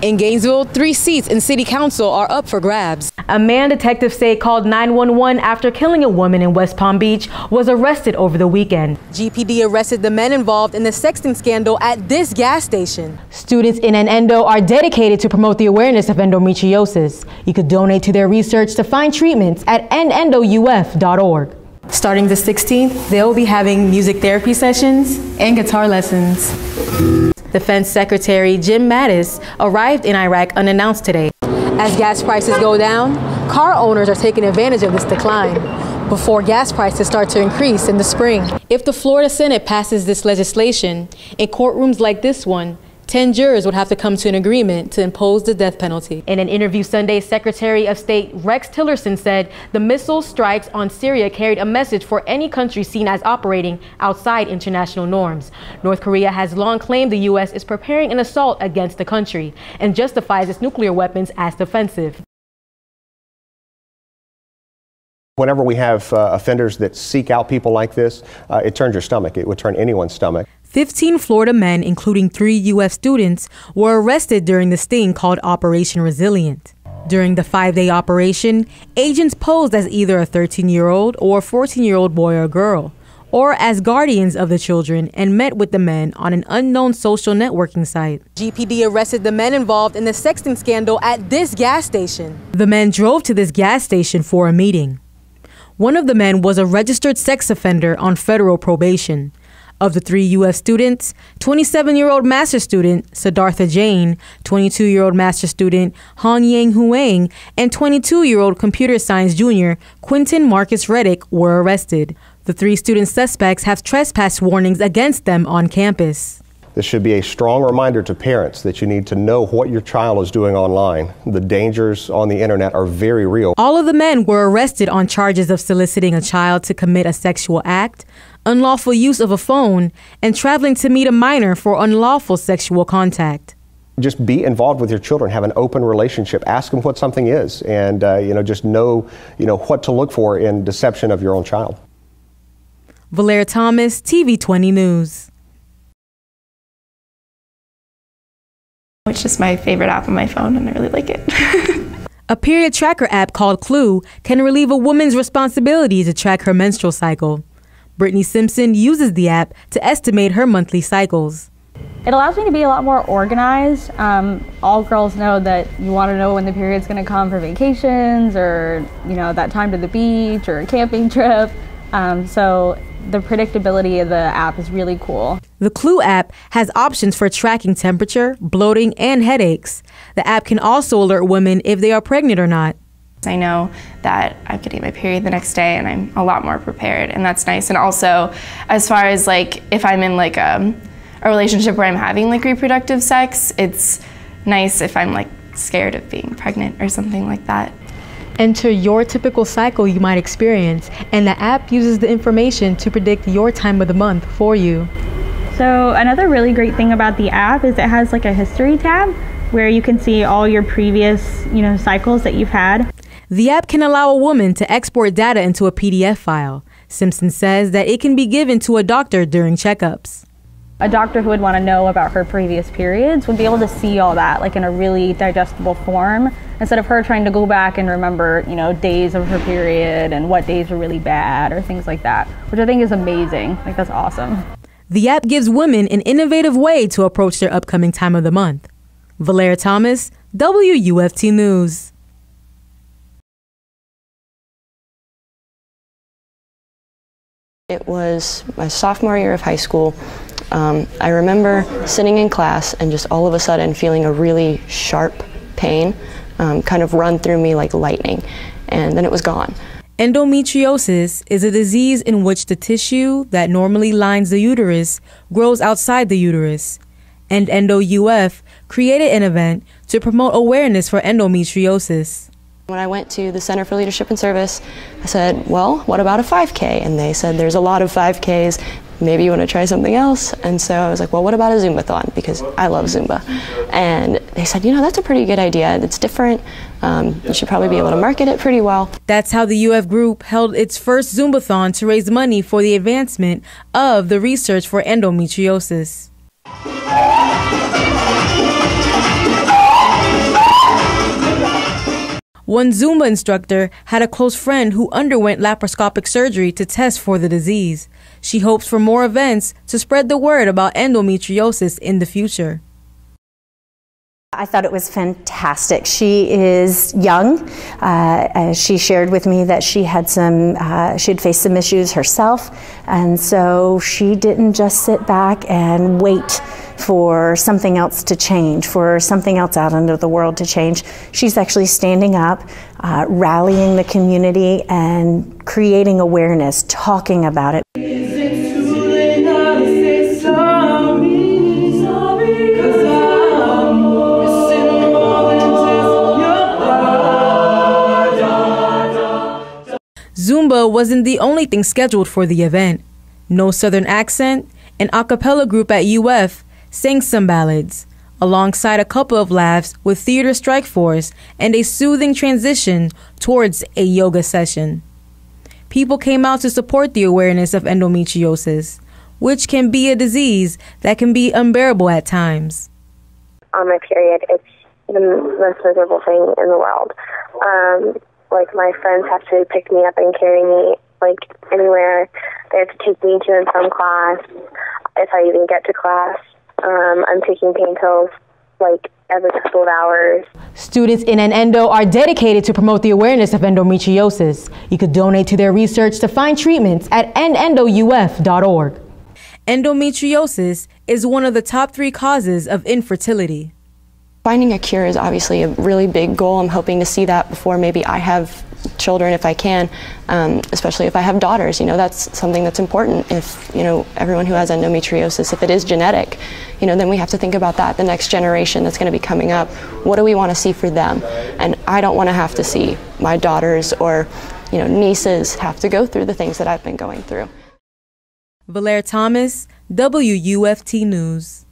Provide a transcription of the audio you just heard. In Gainesville, 3 seats in city council are up for grabs. A man detectives say called 911 after killing a woman in West Palm Beach was arrested over the weekend. GPD arrested the men involved in the sexting scandal at this gas station. Students in Endo are dedicated to promote the awareness of endometriosis. You could donate to their research to find treatments at endouf.org. Starting the 16th, they'll be having music therapy sessions and guitar lessons. Defense Secretary Jim Mattis arrived in Iraq unannounced today. As gas prices go down, car owners are taking advantage of this decline before gas prices start to increase in the spring. If the Florida Senate passes this legislation, in courtrooms like this one, 10 jurors would have to come to an agreement to impose the death penalty. In an interview Sunday, Secretary of State Rex Tillerson said the missile strikes on Syria carried a message for any country seen as operating outside international norms. North Korea has long claimed the U.S. is preparing an assault against the country and justifies its nuclear weapons as defensive. Whenever we have offenders that seek out people like this, it turns your stomach. It would turn anyone's stomach. 15 Florida men, including 3 UF students, were arrested during the sting called Operation Resilient. During the 5-day operation, agents posed as either a 13-year-old or a 14-year-old boy or girl, or as guardians of the children, and met with the men on an unknown social networking site. GPD arrested the men involved in the sexting scandal at this gas station. The men drove to this gas station for a meeting. One of the men was a registered sex offender on federal probation. Of the 3 U.S. students, 27-year-old master's student Siddhartha Jain, 22-year-old master's student Hong Yang Huang, and 22-year-old computer science junior Quinton Marcus Reddick were arrested. The 3 student suspects have trespass warnings against them on campus. This should be a strong reminder to parents that you need to know what your child is doing online. The dangers on the internet are very real. All of the men were arrested on charges of soliciting a child to commit a sexual act, unlawful use of a phone, and traveling to meet a minor for unlawful sexual contact. Just be involved with your children. Have an open relationship. Ask them what something is, and just know what to look for in deception of your own child. Voleer Thomas, TV20 News. It's just my favorite app on my phone, and I really like it. A period tracker app called Clue can relieve a woman's responsibility to track her menstrual cycle. Brittany Simpson uses the app to estimate her monthly cycles. It allows me to be a lot more organized. All girls know that you want to know when the period's going to come for vacations or, that time to the beach or a camping trip. So the predictability of the app is really cool. The Clue app has options for tracking temperature, bloating, and headaches. The app can also alert women if they are pregnant or not. I know that I'm getting my period the next day, and I'm a lot more prepared, and that's nice. And also, as far as if I'm in a relationship where I'm having reproductive sex, it's nice if I'm scared of being pregnant or something like that. Enter your typical cycle you might experience, and the app uses the information to predict your time of the month for you. So another really great thing about the app is it has a history tab where you can see all your previous, cycles that you've had. The app can allow a woman to export data into a PDF file. Simpson says that it can be given to a doctor during checkups. A doctor who would want to know about her previous periods would be able to see all that in a really digestible form, instead of her trying to go back and remember, days of her period and what days were really bad or things like that, which I think is amazing. That's awesome. The app gives women an innovative way to approach their upcoming time of the month. Voleer Thomas, WUFT News. It was my sophomore year of high school. I remember sitting in class and just all of a sudden feeling a really sharp pain kind of run through me like lightning, and then it was gone. Endometriosis is a disease in which the tissue that normally lines the uterus grows outside the uterus, and EndoUF created an event to promote awareness for endometriosis. When I went to the Center for Leadership and Service, I said, well, what about a 5K? And they said, there's a lot of 5Ks. Maybe you want to try something else. And so I was like, well, what about a Zumbathon? Because I love Zumba. And they said, that's a pretty good idea. It's different. You should probably be able to market it pretty well. That's how the UF group held its first Zumbathon to raise money for the advancement of the research for endometriosis. One Zumba instructor had a close friend who underwent laparoscopic surgery to test for the disease. She hopes for more events to spread the word about endometriosis in the future. I thought it was fantastic. She is young. She shared with me that she had she had faced some issues herself, and so she didn't just sit back and wait for something else to change, for something else out into the world to change. She's actually standing up, rallying the community and creating awareness, talking about it. Zumba wasn't the only thing scheduled for the event. No Southern Accent, an a cappella group at UF, sang some ballads, alongside a couple of laughs with Theater Strike Force and a soothing transition towards a yoga session. People came out to support the awareness of endometriosis, which can be a disease that can be unbearable at times. On my period, it's the most miserable thing in the world. Like, my friends have to pick me up and carry me, like, anywhere. They have to take me to and from class, if I even get to class. I'm taking pain pills, like, every couple of hours. Students in an endo are dedicated to promote the awareness of endometriosis. You could donate to their research to find treatments at endouf.org. Endometriosis is one of the top 3 causes of infertility. Finding a cure is obviously a really big goal. I'm hoping to see that before maybe I have children, if I can, especially if I have daughters. You know, that's something that's important. If, you know, everyone who has endometriosis, if it is genetic, you know, then we have to think about that. The next generation that's going to be coming up, what do we want to see for them? And I don't want to have to see my daughters or, you know, nieces have to go through the things that I've been going through. Voleer Thomas, WUFT News.